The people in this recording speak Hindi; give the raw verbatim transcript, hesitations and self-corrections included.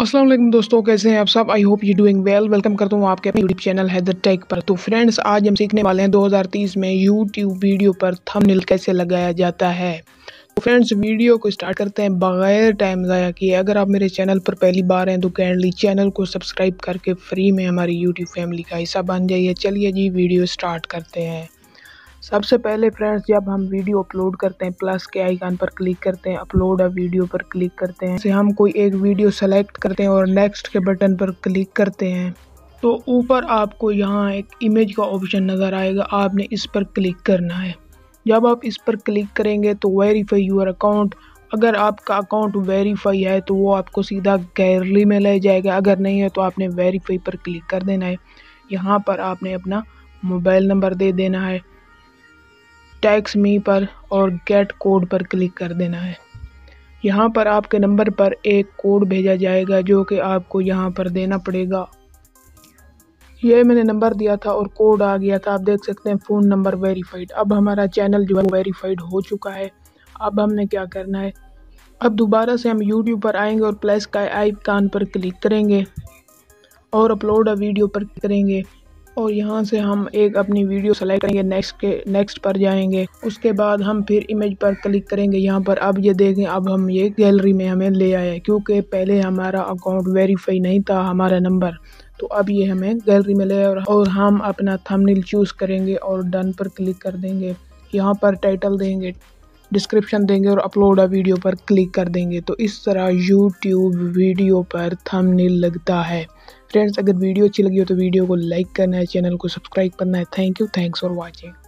अस्सलाम वालेकुम दोस्तों, कैसे हैं आप सब। I hope you doing well. Welcome करता हूँ आपके अपने यूट्यूब चैनल हैदर टेक पर। तो फ्रेंड्स, आज हम सीखने वाले हैं दो हज़ार तीस में यूट्यूब वीडियो पर थंबनेल कैसे लगाया जाता है। तो फ्रेंड्स, वीडियो को स्टार्ट करते हैं बग़ैर टाइम ज़ाया किए। अगर आप मेरे चैनल पर पहली बार हैं तो काइंडली चैनल को सब्सक्राइब करके फ्री में हमारी यूट्यूब फैमिली का हिस्सा बन जाइए। चलिए जी, वीडियो स्टार्ट करते हैं। सबसे पहले फ्रेंड्स, जब हम वीडियो अपलोड करते हैं प्लस के आइकन पर क्लिक करते हैं, अपलोड अ वीडियो पर क्लिक करते हैं से हम कोई एक वीडियो सेलेक्ट करते हैं और नेक्स्ट के बटन पर क्लिक करते हैं तो ऊपर आपको यहाँ एक इमेज का ऑप्शन नज़र आएगा। आपने इस पर क्लिक करना है। जब आप इस पर क्लिक करेंगे तो वेरीफाई यूर अकाउंट। अगर आपका अकाउंट वेरीफाई है तो वो आपको सीधा गैलरी में ले जाएगा। अगर नहीं है तो आपने वेरीफाई पर क्लिक कर देना है। यहाँ पर आपने अपना मोबाइल नंबर दे देना है, टैक्स मी पर और गेट कोड पर क्लिक कर देना है। यहाँ पर आपके नंबर पर एक कोड भेजा जाएगा जो कि आपको यहाँ पर देना पड़ेगा। ये मैंने नंबर दिया था और कोड आ गया था। आप देख सकते हैं फ़ोन नंबर वेरीफाइड। अब हमारा चैनल जो है वेरीफाइड हो चुका है। अब हमने क्या करना है, अब दोबारा से हम यूट्यूब पर आएंगे और प्लस का आइकन पर क्लिक करेंगे और अपलोड अ वीडियो पर करेंगे और यहाँ से हम एक अपनी वीडियो सेलेक्ट करेंगे, नेक्स्ट के नेक्स्ट पर जाएंगे। उसके बाद हम फिर इमेज पर क्लिक करेंगे यहाँ पर। अब ये देखें, अब हम ये गैलरी में हमें ले आए क्योंकि पहले हमारा अकाउंट वेरीफाई नहीं था, हमारा नंबर। तो अब ये हमें गैलरी में ले आए और हम अपना थंबनेल चूज़ करेंगे और डन पर क्लिक कर देंगे। यहाँ पर टाइटल देंगे, डिस्क्रिप्शन देंगे और अपलोड अ वीडियो पर क्लिक कर देंगे। तो इस तरह यूट्यूब वीडियो पर थंबनेल लगता है। फ्रेंड्स, अगर वीडियो अच्छी लगी हो तो वीडियो को लाइक करना है, चैनल को सब्सक्राइब करना है। Thank you, thanks for watching.